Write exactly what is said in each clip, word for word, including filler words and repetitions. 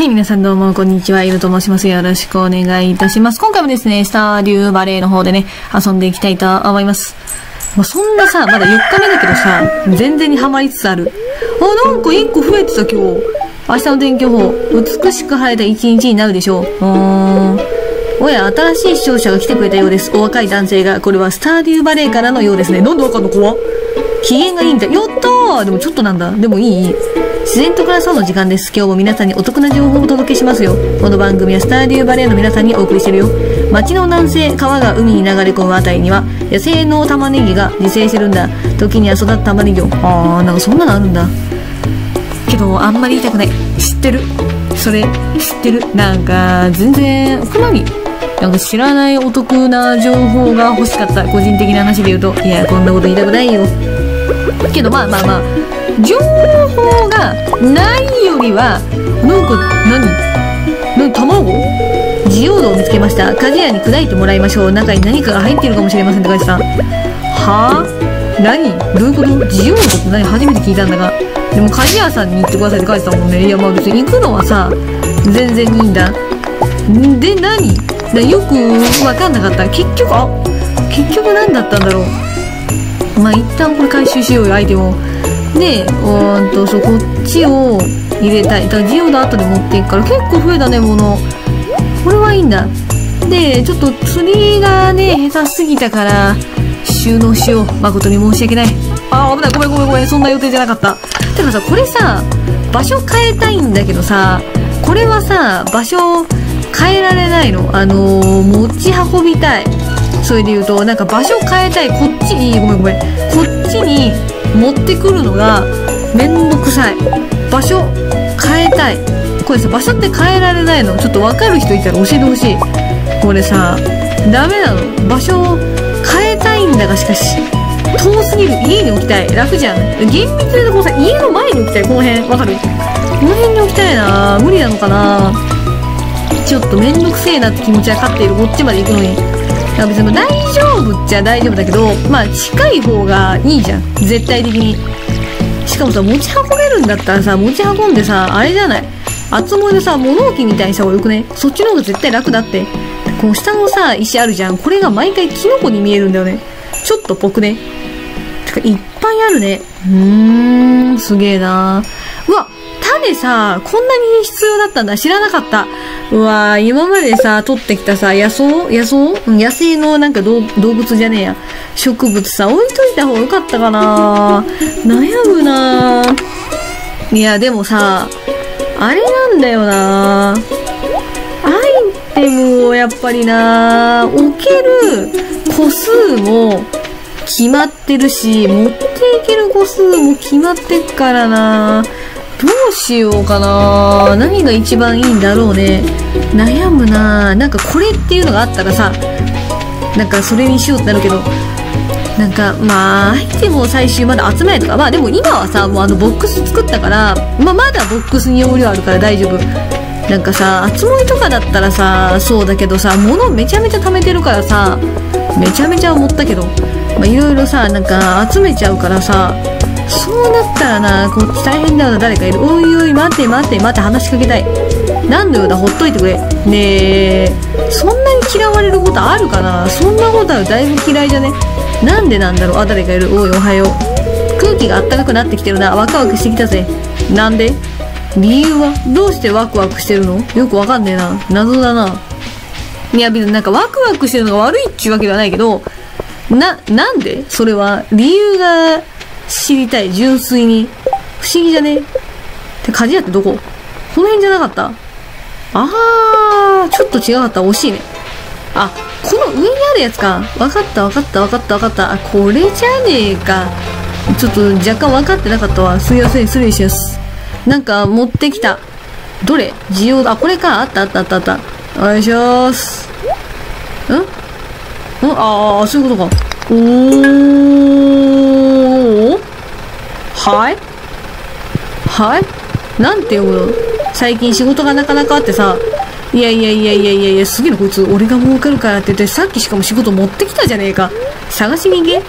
はい、皆さんどうもこんにちは、ゆると申します。よろしくお願いいたします。今回もですね、スターデューバレーの方でね、遊んでいきたいと思います。もうそんなさ、まだよっかめだけどさ、全然にハマりつつある。あ、なんかいっこ増えてた今日。明日の天気予報、美しく晴れた一日になるでしょう。うーん。おや、新しい視聴者が来てくれたようです。お若い男性が、これはスターデューバレーからのようですね。なんでわかんの、怖っ。機嫌がいいみたい。やったー、でもちょっとなんだ。でもいい自然と暮らそうの時間です。今日も皆さんにお得な情報をお届けしますよ。この番組はスターデューバレーの皆さんにお送りしてるよ。町の南西、川が海に流れ込むあたりには、野生の玉ねぎが自生してるんだ。時には育った玉ねぎを。あー、なんかそんなのあるんだ。けど、あんまり言いたくない。知ってる。それ、知ってる。なんか、全然、このに、なんか知らないお得な情報が欲しかった。個人的な話で言うと、いや、こんなこと言いたくないよ。けど、まあまあまあ、情報がないよりは、なんか何、何卵ジオードを見つけました。鍛冶屋に砕いてもらいましょう。中に何かが入っているかもしれませんって書いてた。はぁ、何どういうことジオードって何初めて聞いたんだが。でも鍛冶屋さんに行ってくださいって書いてたもんね。いや、まあ別に行くのはさ、全然いいんだ。で、何だよくわかんなかった。結局、あ、結局何だったんだろう。まあ一旦これ回収しようよ、アイテムを。で、うんと、そう、こっちを入れたい。だから、ジオード後で持っていくから、結構増えたね、もの。これはいいんだ。で、ちょっと釣りがね、下手すぎたから、収納しよう。誠に申し訳ない。あー、危ない。ごめんごめんごめん。そんな予定じゃなかった。てかさ、これさ、場所変えたいんだけどさ、これはさ、場所変えられないの。あのー、持ち運びたい。それで言うと、なんか場所変えたい。こっちに、ごめんごめん。こっちに、持ってくるのがめんどくさい。場所変えたい。これさ、場所って変えられないの。ちょっとわかる人いたら教えてほしい。これさ、ダメなの。場所を変えたいんだが、しかし遠すぎる。家に置きたい。楽じゃん。厳密に言うとこうさ、家の前に置きたい。この辺わかる。この辺に置きたいな。無理なのかな。ちょっとめんどくせえなって気持ちは勝っている。こっちまで行くのに。別に大丈夫っちゃ大丈夫だけど、まあ近い方がいいじゃん、絶対的に。しかもさ、持ち運べるんだったらさ、持ち運んでさ、あれじゃない、厚盛りのさ、物置みたいにした方がよくね。そっちの方が絶対楽だって。こう下のさ、石あるじゃん。これが毎回キノコに見えるんだよね。ちょっとぽくね。てかいっぱいあるね。うーん、すげえな。うわ、種さ、こんなに必要だったんだ。知らなかった。うわー、今までさ、取ってきたさ、野草野草野生のなんか動物じゃねえや。植物さ、置いといた方がよかったかな。悩むな。いや、でもさ、あれなんだよな。アイテムをやっぱりな、置ける個数も決まってるし、持っていける個数も決まってっからな。どうしようかな。何が一番いいんだろうね。悩むな。なんかこれっていうのがあったらさ、なんかそれにしようってなるけど、なんかまあアイテムを最終まだ集めないとか。まあでも今はさ、もうあのボックス作ったから、まあまだボックスに容量あるから大丈夫。なんかさ、集まりとかだったらさ、そうだけどさ、物めちゃめちゃ貯めてるからさ、めちゃめちゃ思ったけど、まあいろいろさ、なんか集めちゃうからさ、そうなったらな、こっち大変だよな、誰かいる。おいおい、待て待て待て、話しかけたい。何のようだ、ほっといてくれ。ねえ、そんなに嫌われることあるかな。そんなことある、だいぶ嫌いじゃね。なんでなんだろう。あ、誰かいる。おい、おはよう。空気があったかくなってきてるな。ワクワクしてきたぜ。なんで理由はどうしてワクワクしてるの。よくわかんねえな。謎だな。いや、別になんかワクワクしてるのが悪いっちゅうわけではないけど、な、なんでそれは理由が、知りたい。純粋に。不思議じゃねって、鍛冶屋ってどこ。この辺じゃなかった。あー、ちょっと違かった。惜しいね。あ、この上にあるやつか。わかったわかったわかったわかった。あ、これじゃねえか。ちょっと若干わかってなかったわ。すいません、失礼します。なんか持ってきた。どれジオード。あ、これか。あったあったあったあった。お願いしまーす。んん、あー、そういうことか。おー、はいはい、なんて読むの。最近仕事がなかなかあってさ、いやいやいやいやいやいや、すげえなこいつ。俺が儲かるからって言って、さっきしかも仕事持ってきたじゃねえか。探しに行け。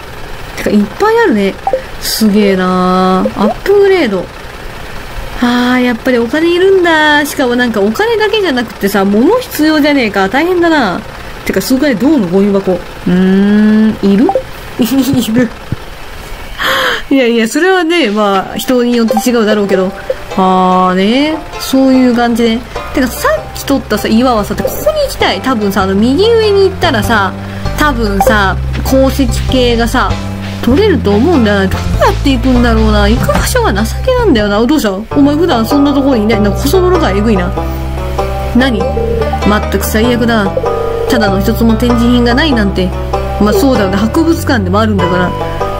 てかいっぱいあるね。すげえな。アップグレード。あー、やっぱりお金いるんだ。しかもなんかお金だけじゃなくてさ、物必要じゃねえか。大変だな。てか、すごい、どうもゴミ箱。うーん、いるいる。いやいや、それはね、まあ、人によって違うだろうけど。あーね、そういう感じで。てか、さっき取ったさ、岩はさ、ここに行きたい。多分さ、あの、右上に行ったらさ、多分さ、鉱石系がさ、取れると思うんだよな。どうやって行くんだろうな。行く場所が情けなんだよな。どうしたお前、普段そんなところにいない。なんか細々がえぐいな。何まったく最悪だ。ただの一つも展示品がないなんて。まあそうだよね。博物館でもあるんだから。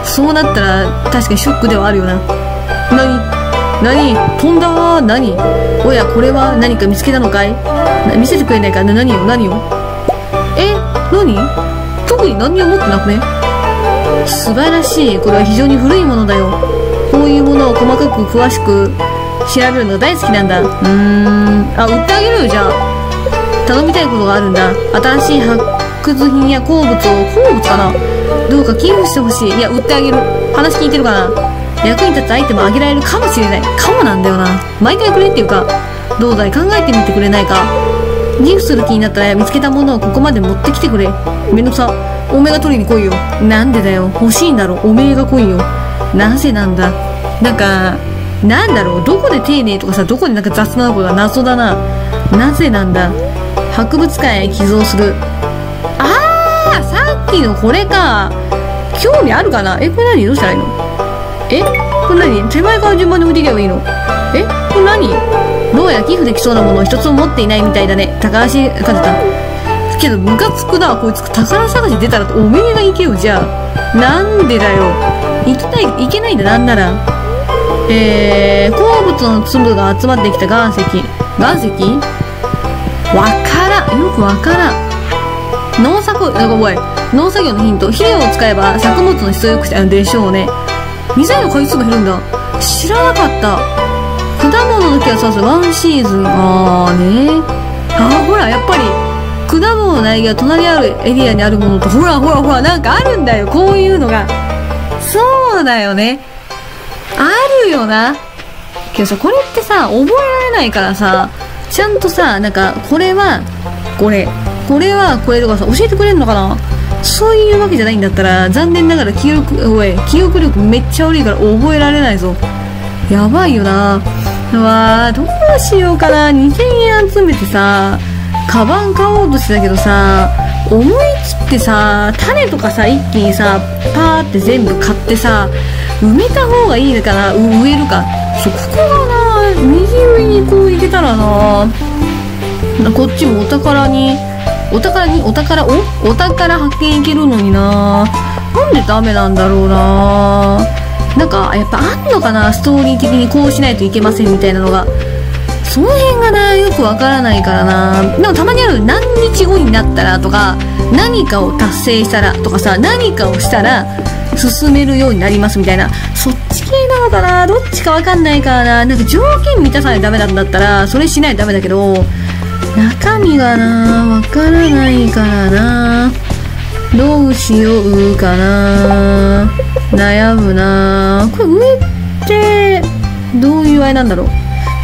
そうなったら、確かにショックではあるよな。何何飛んだわ。何おや、これは何か見つけたのかいな見せてくれないかな。何よ何よえ何特に何にも持ってなくね素晴らしい。これは非常に古いものだよ。こういうものを細かく詳しく調べるのが大好きなんだ。うーん。あ、売ってあげるよ、じゃあ。頼みたいことがあるんだ。新しい発掘品や鉱物を、鉱物かなどうか寄付してほしい。いや、売ってあげる。話聞いてるかな役に立つアイテムあげられるかもしれない。かもなんだよな。毎回くれっていうか、どうだい考えてみてくれないか。寄付する気になったら見つけたものをここまで持ってきてくれ。めんどくさ。おめえが取りに来いよ。なんでだよ。欲しいんだろ。おめえが来いよ。なぜなんだ。なんか、なんだろう。どこで丁寧とかさ、どこでなんか雑なのかが謎だな。なぜなんだ。博物館へ寄贈する。あー、さっきのこれか。興味あるかな。え、これ何どうしたらいいのえこれ何手前から順番に置いていけばいいのえこれ何どうやら寄付できそうなものを一つも持っていないみたいだね。高橋和田。けどムカつくなこいつ宝探し出たらおめえが行けよじゃあなんでだよ行きたい行けないんだなんならえー、鉱物の粒が集まってきた岩石岩石わからんよくわからん農作なんかおい農作業のヒント肥料を使えば作物の質を良くしたんでしょうね水やの回数が減るんだ知らなかった果物の木はさすワンシーズンああねあーほらやっぱり果物の苗木が隣にあるエリアにあるものとほらほらほらなんかあるんだよこういうのがそうだよねあるよなけどさこれってさ覚えられないからさちゃんとさなんかこれはこれこれはこれとかさ教えてくれるのかなそういうわけじゃないんだったら残念ながら記憶おい記憶力めっちゃ悪いから覚えられないぞやばいよなうわーどうしようかなにせんえん集めてさカバン買おうとしてたけどさ思い切ってさ種とかさ一気にさパーって全部買ってさ埋めた方がいいのかな植えるかそうここがな右上にこう行けたらなこっちもお宝にお宝にお宝おお宝発見行けるのにななんでダメなんだろうななんかやっぱあんのかなストーリー的にこうしないといけませんみたいなのが。その辺がな、よくわからないからな。でもたまにある、何日後になったらとか、何かを達成したらとかさ、何かをしたら進めるようになりますみたいな。そっち系なのかなどっちかわかんないからな。なんか条件満たさないとダメなんだったら、それしないとダメだけど、中身がな、わからないからな。どうしようかな。悩むな。これ上って、どういうあれなんだろう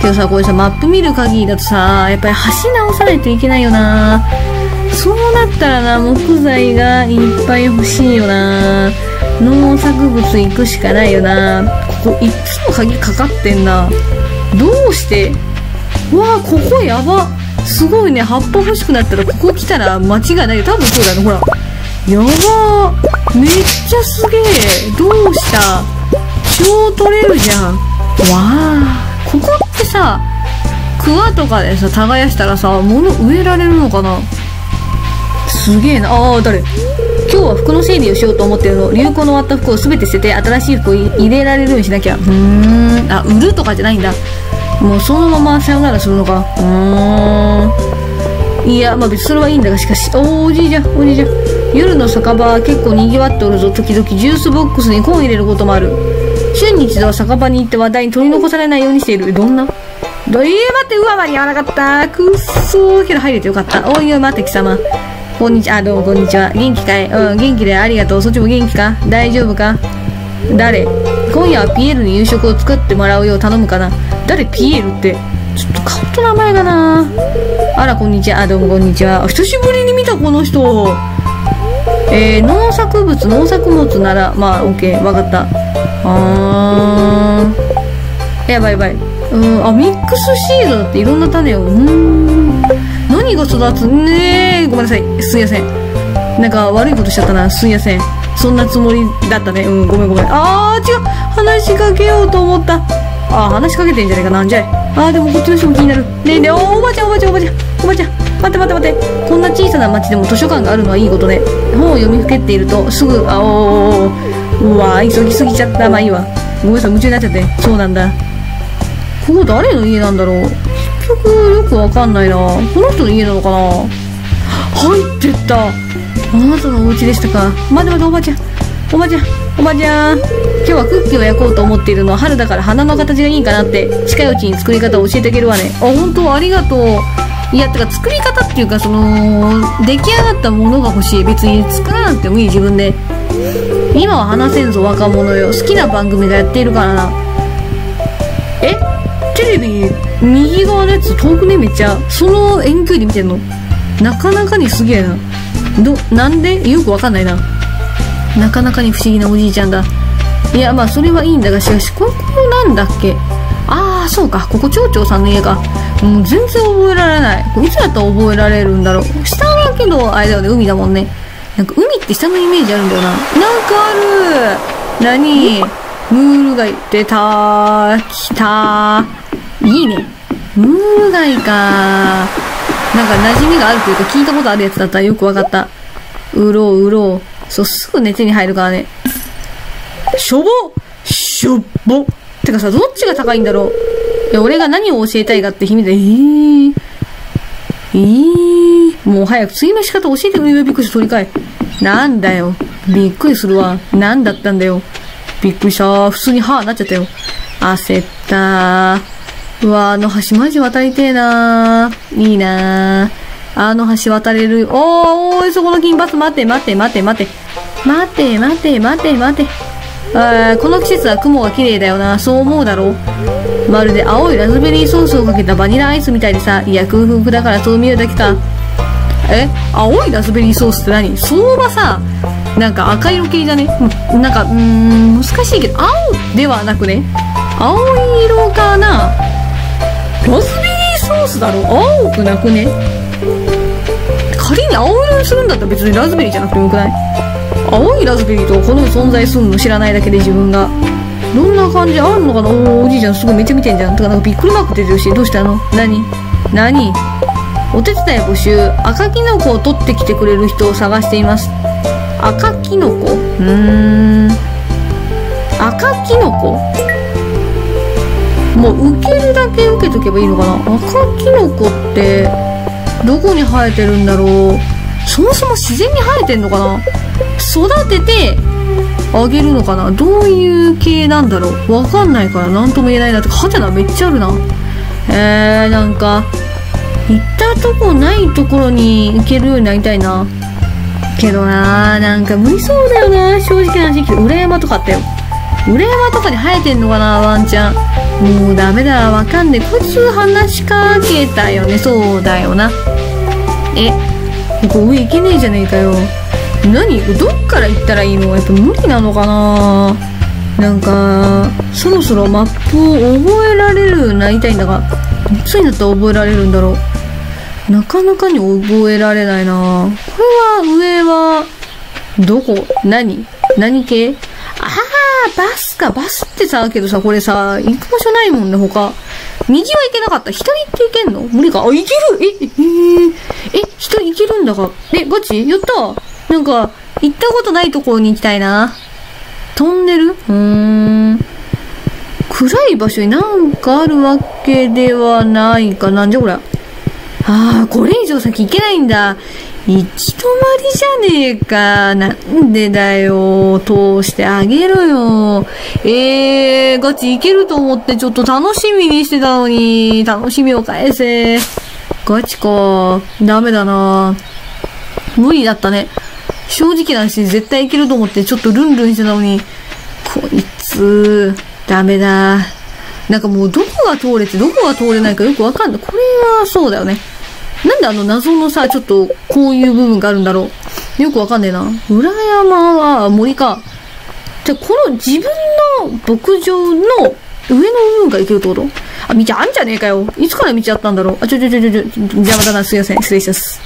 けどさ、これさ、マップ見る限りだとさ、やっぱり橋直さないといけないよな。そうなったらな、木材がいっぱい欲しいよな。農作物行くしかないよな。ここ、いっつも鍵かかってんな。どうしてうわぁ、ここやば。すごいね、葉っぱ欲しくなったら、ここ来たら間違いないよ。多分そうだね、ほら。やばー。めっちゃすげえ。どうした超取れるじゃん。わぁ。ここってさ、クワとかでさ、耕したらさ、物植えられるのかなすげえな。ああ、誰今日は服の整理をしようと思ってるの。流行の終わった服を全て捨てて、新しい服を入れられるようにしなきゃ。うーん。あ、売るとかじゃないんだ。もうそのままさよならするのか。うーん。いや、まあ別にそれはいいんだが、しかし、お, おじいちゃん、おじいちゃん。夜の酒場は結構賑わっておるぞ。時々ジュースボックスにコーン入れることもある。週に一度は酒場に行って話題に取り残されないようにしている。どんなどういう待って、うわ、間に合わなかった。くっそー、けど入れてよかった。おいよ、待って、貴様。こんにちは、あ、どうもこんにちは。元気かいうん、元気でありがとう。そっちも元気か大丈夫か誰今夜はピエールに夕食を作ってもらうよう頼むかな誰？ピエールってちょっと顔と名前がな。あら、こんにちは。どうもこんにちは。久しぶりに見たこの人。えー、農作物農作物ならまあ OK、 わかった。あー、やばいやばい。うん、あ、ミックスシードだって。いろんな種を、うーん、何が育つね。ごめんなさい、すいません。なんか悪いことしちゃったな、すいません。そんなつもりだったね。うん、ごめんごめん。あー、違う、話しかけようと思った。あー、話しかけてんじゃないかな。んじゃい。あー、でもこっちの人も気になるね。えねえ、おばあちゃんおばあちゃんおばあちゃんおばあちゃん、待って待って待って。こんな小さな町でも図書館があるのはいいことね。本を読みふけっているとすぐ、あ、おーおーおー、うわー、急ぎすぎちゃった。まあいいわ。ごめんなさい、夢中になっちゃって。そうなんだ。ここ誰の家なんだろう。結局よくわかんないな。この人の家なのかな。入ってった。あなたのお家でしたか。待て待て、おばあちゃんおばあちゃんおばあちゃん。今日はクッキーを焼こうと思っているのは春だから花の形がいいかなって。近いうちに作り方を教えてあげるわね。あ、本当ありがとう。いや、てか作り方っていうか、その出来上がったものが欲しい。別に作らなくてもいい、自分で。今は話せんぞ若者よ。好きな番組がやっているからな。え、テレビ右側のやつ遠くね、めっちゃ。その遠距離で見てんの、なかなかにすげえな。ど、なんでよくわかんないな。なかなかに不思議なおじいちゃんだ。いや、まあそれはいいんだが、しかしここなんだっけ。ああ、そうか、ここ町長さんの家か。もう全然覚えられない。いつだったら覚えられるんだろう。下だけど、あれだよね、海だもんね。なんか海って下のイメージあるんだよな。なんかある。なに、ムール貝ってたー、きたー。いいね。ムール貝かー。なんか馴染みがあるというか、聞いたことあるやつだったらよくわかった。うろう、うろう。そう、すぐね、手に入るからね。しょぼしょぼ。てかさ、どっちが高いんだろう。いや、俺が何を教えたいかって秘密で、えー、えー、もう早く次の仕方教えてくれよ。びっくりした、取り替え。なんだよ。びっくりするわ。なんだったんだよ。びっくりした。普通に歯になっちゃったよ。焦ったー。うわ、あの橋マジ渡りてえなー。いいなー。あの橋渡れる。おー、おー、そこの金髪、待て待て待て待て。待て待て待て待て。あ、この季節は雲が綺麗だよな。そう思うだろう。まるで青いラズベリーソースをかけたバニラアイスみたいでさ。いや、空腹だからそう見えるだけか。え、青いラズベリーソースって何。相場さ、なんか赤色系じゃね。なんか、うーん、難しいけど青ではなくね。青い色かな。ラズベリーソースだろ。青くなくね。仮に青色にするんだったら別にラズベリーじゃなくてもよくない。青いラズベリーとこの存在するの知らないだけで自分が。どんな感じあんのかな。 お, おじいちゃんすごいめっちゃ見てんじゃん。とかなんかびっくりマーク出てるし、どうしたの。何何。お手伝い募集。赤キノコを取ってきてくれる人を探しています。赤キノコ。うーん、赤キノコもう受けるだけ受けとけばいいのかな。赤キノコってどこに生えてるんだろう。そもそも自然に生えてんのかな。育ててあげるのかな。どういう系なんだろう。わかんないから何とも言えないな。とかハテナめっちゃあるな。えー、なんか行ったとこないところに行けるようになりたいな。けどなー、なんか無理そうだよな、正直な話。裏山とかあったよ。裏山とかに生えてんのかな、ワンちゃん。もうダメだ、わかんねえ。こいつ話しかけたよね。そうだよな。え、ここ上行けねえじゃねえかよ。何、どっから行ったらいいの。やっぱ無理なのかな。なんかそろそろマップを覚えられるようになりたいんだが、いつになったら覚えられるんだろう。なかなかに覚えられないな。これは上はどこ。何何系。ああ、バスか。バスってさ、けどさ、これさ、行く場所ないもんね。他右は行けなかった。左って行けんの。無理か。あ、行ける。ええええ、人行けるんだが。え、ガチやった。なんか、行ったことないところに行きたいな。トンネル?うーん。暗い場所になんかあるわけではないかな。んじゃこれ。ああ、これ以上先行けないんだ。行き止まりじゃねえか。なんでだよ。通してあげろよ。えー、ガチ行けると思ってちょっと楽しみにしてたのに。楽しみを返せ。ガチか。ダメだな。無理だったね。正直な話、絶対いけると思ってちょっとルンルンしてたのに、こいつダメだ。なんかもうどこが通れてどこが通れないかよくわかんない。これはそうだよね。なんであの謎のさ、ちょっとこういう部分があるんだろう。よくわかんねえな。裏山は森か。じゃ、この自分の牧場の上の部分から行けるってこと？あ、道あんじゃねえかよ。いつから道あったんだろう。あ、ちょちょちょちょちょ、邪魔だな。すいません。失礼します。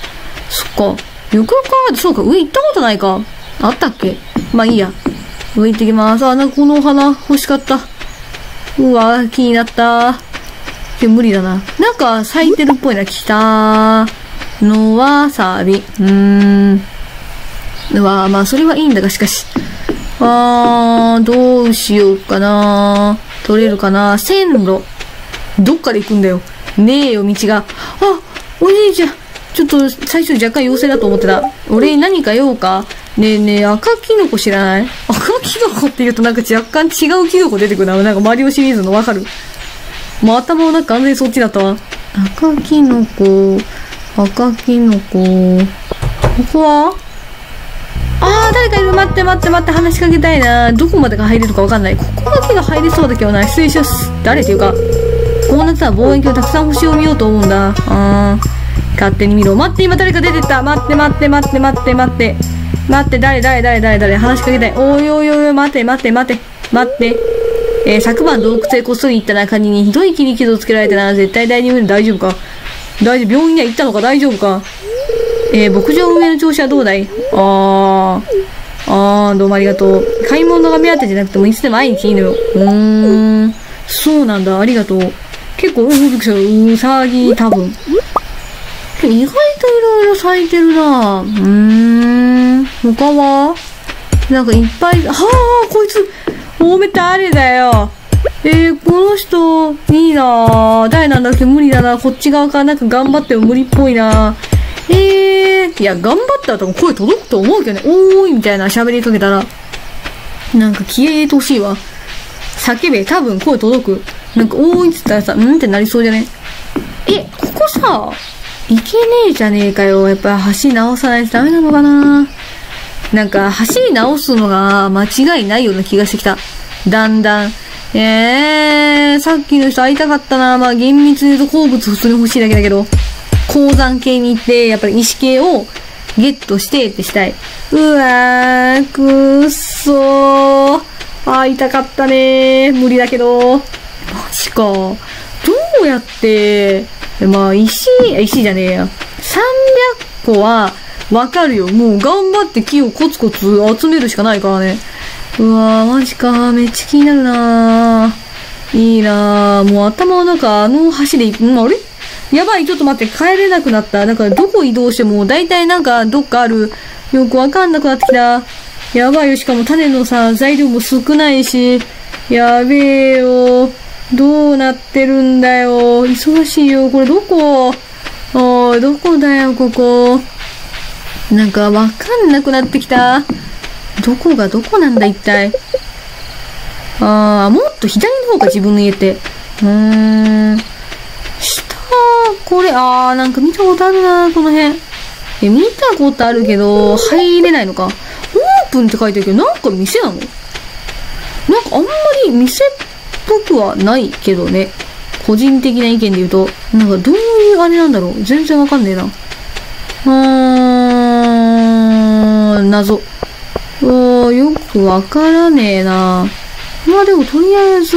そっか。よくよく考えて、そうか。上行ったことないか。あったっけ？まあいいや。上行ってきます。あ、なんかこのお花欲しかった。うわぁ、気になった。でも無理だな。なんか咲いてるっぽいな。来たー。のわさび。うーん。うわぁ、まあそれはいいんだが、しかし。あー、どうしようかな。取れるかな。線路。どっから行くんだよ。ねえよ、道が。あ、おじいちゃん。ちょっと最初若干妖精だと思ってた。俺何か用か。ねえねえ、赤キノコ知らない？赤キノコって言うとなんか若干違うキノコ出てくるな。なんかマリオシリーズのわかる。もう頭の中完全にそっちだったわ。赤キノコ、赤キノコ。ここは？あー、誰かいる。待って待って待って、話しかけたいな。どこまでが入れるかわかんない。ここだけが入れそうだけどな。失礼します。誰っていうか、こうなったら望遠鏡たくさん星を見ようと思うんだ。あー、勝手に見ろ。待って、今誰か出てった。待って待って待って待って待って。待って、誰誰誰誰誰、話しかけたい。おいおいおいおい、待て待て待て待って。えー、昨晩洞窟へこっそり行ったな。カニにひどい切り傷をつけられたな。絶対大丈夫。大丈夫か。大丈夫。病院には行ったのか。大丈夫か。えー、牧場運営の調子はどうだい？あー。あー、どうもありがとう。買い物が目当てじゃなくてもいつでも会いに来いのよ。うーん。そうなんだ。ありがとう。結構、うー、びっくりした。うさぎ、多分。意外といろいろ咲いてるな。うーん。他はなんかいっぱい、はあ、こいつ、おめ誰だよ。えー、この人、いいなぁ。誰なんだっけ？無理だな。こっち側からなんか頑張っても無理っぽいな。えー、いや、頑張ったら多分声届くと思うけどね。おーいみたいな喋りかけたら、なんか消えてほしいわ。叫べ、多分声届く。なんか、おーいって言ったらさ、うんってなりそうじゃね？え、ここさ、いけねえじゃねえかよ。やっぱ橋直さないとダメなのかな。なんか橋直すのが間違いないような気がしてきた。だんだん。えー、さっきの人会いたかったな。まあ厳密に言うと鉱物普通に欲しいだけだけど、鉱山系に行って、やっぱり石系をゲットしてってしたい。うわー、くーっそー。会いたかったねー。無理だけど。マジか。どうやって、まあ、石、石じゃねえや。さんびゃっこは、わかるよ。もう頑張って木をコツコツ集めるしかないからね。うわー、マジか。めっちゃ気になるなー。いいなー。もう頭の中、あの橋で行く。あれ？やばい、ちょっと待って。帰れなくなった。だからどこ移動しても、だいたいなんかどっかある。よくわかんなくなってきた。やばいよ。しかも種のさ、材料も少ないし。やべえよー。どうなってるんだよ。忙しいよ。これどこ？おー、どこだよ、ここ。なんかわかんなくなってきた。どこがどこなんだ、一体。あー、もっと左の方か、自分の家って。うーん。下、これ、あー、なんか見たことあるな、この辺。え、見たことあるけど、入れないのか。オープンって書いてるけど、なんか店なの？なんかあんまり店って、僕はないけどね。個人的な意見で言うと、なんかどういうあれなんだろう。全然わかんねえな。うーん、謎。うーん、よくわからねえな。まあでもとりあえず、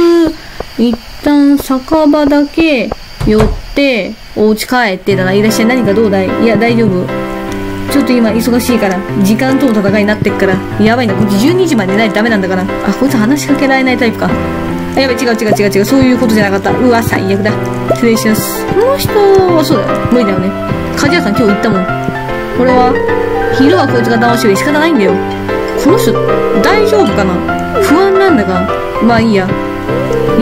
一旦酒場だけ寄って、お家帰ってだな。いらっしゃい、何かどうだい？いや、大丈夫。ちょっと今忙しいから、時間との戦いになってっから、やばいな。こっちじゅうにじまで寝ないとダメなんだから。あ、こいつ話しかけられないタイプか。やべ、違う違う違う違う。そういうことじゃなかった。うわ、最悪だ。失礼します。この人は、そうだよ。無理だよね。鍛冶屋さん今日行ったもん。これは、昼はこいつが騙してる。仕方ないんだよ。この人、大丈夫かな？不安なんだが。まあいいや。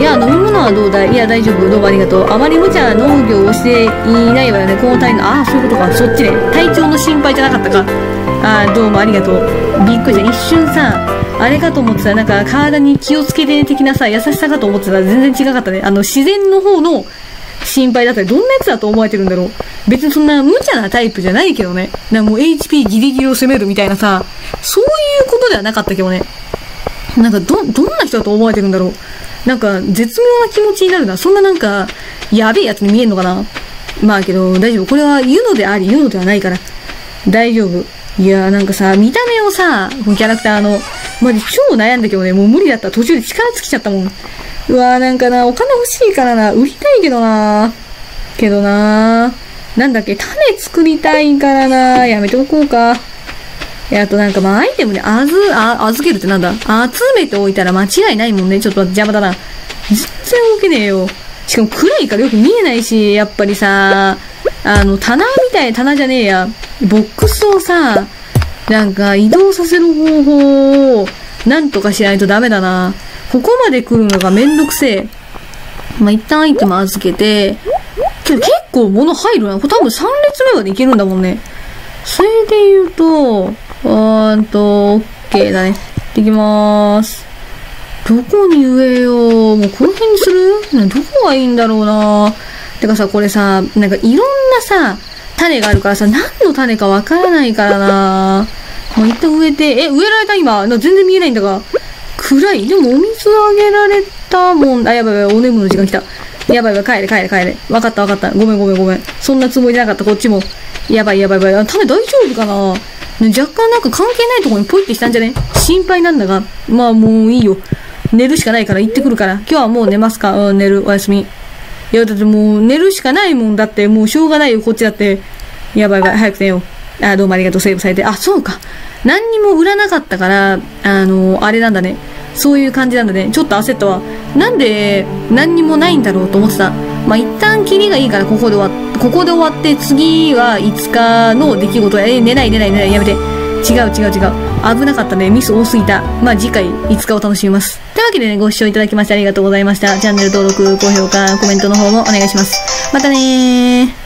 いや、飲み物はどうだい？いや、大丈夫。どうもありがとう。あまり無茶な農業をしていないわよね。この体の、ああ、そういうことか。そっちね。体調の心配じゃなかったか。ああ、どうもありがとう。びっくりした。一瞬さ、あれかと思ってたら、なんか体に気をつけて的なさ、優しさかと思ってたら全然違かったね。あの、自然の方の心配だったり、どんなやつだと思われてるんだろう。別にそんな無茶なタイプじゃないけどね。なんかもう エイチピー ギリギリを攻めるみたいなさ、そういうことではなかったけどね。なんかど、どんな人だと思われてるんだろう。なんか、絶妙な気持ちになるな。そんななんか、やべえやつに見えんのかな。まあけど、大丈夫。これは言うのであり、言うのではないから。大丈夫。いやーなんかさ、見た目をさ、このキャラクターの、まあ、超悩んだけどね、もう無理だった。途中で力尽きちゃったもん。うわーなんかな、お金欲しいからな、売りたいけどなー。けどなー。なんだっけ、種作りたいからなー。やめておこうか。あとなんかまあアイテムね、あず、あ、預けるってなんだ？集めておいたら間違いないもんね。ちょっと邪魔だな。全然動けねえよ。しかも暗いからよく見えないし、やっぱりさ、あの、棚みたいな、棚じゃねえや。ボックスをさ、なんか移動させる方法を、なんとかしないとダメだな。ここまで来るのがめんどくせえ。まあ、一旦アイテム預けて、けど結構物入るな。これ多分さんれつめまでいけるんだもんね。それで言うと、うんと、OK だね。行ってきまーす。どこに植えよう。もうこの辺にする？どこがいいんだろうな。てかさ、これさ、なんかいろんなさ、種があるからさ、何の種かわからないからな。もう一旦植えて、え、植えられた今。全然見えないんだが。暗い。でもお水あげられたもん。あ、やばいやばい。お眠の時間来た。やばいやばい。帰れ帰れ帰れ。わかったわかった。ごめんごめんごめん。そんなつもりなかった。こっちも。やばいやばいやばい。種大丈夫かな。若干なんか関係ないところにポイってしたんじゃね？心配なんだが。まあもういいよ。寝るしかないから行ってくるから。今日はもう寝ますか？うん、寝る。おやすみ。いや、だってもう寝るしかないもんだって。もうしょうがないよ、こっちだって。やばいやばい。早く寝よう。あ、どうもありがとう。セーブされて。あ、そうか。何にも売らなかったから、あのー、あれなんだね。そういう感じなんだね。ちょっと焦ったわ。なんで、何にもないんだろうと思ってた。まあ一旦キリがいいからここで終わって、ここで終わって次はいつかの出来事。えー、寝ない寝ない寝ないやめて。違う違う違う。危なかったね。ミス多すぎた。まあ次回いつかを楽しみます。というわけでね、ご視聴いただきましてありがとうございました。チャンネル登録、高評価、コメントの方もお願いします。またねー。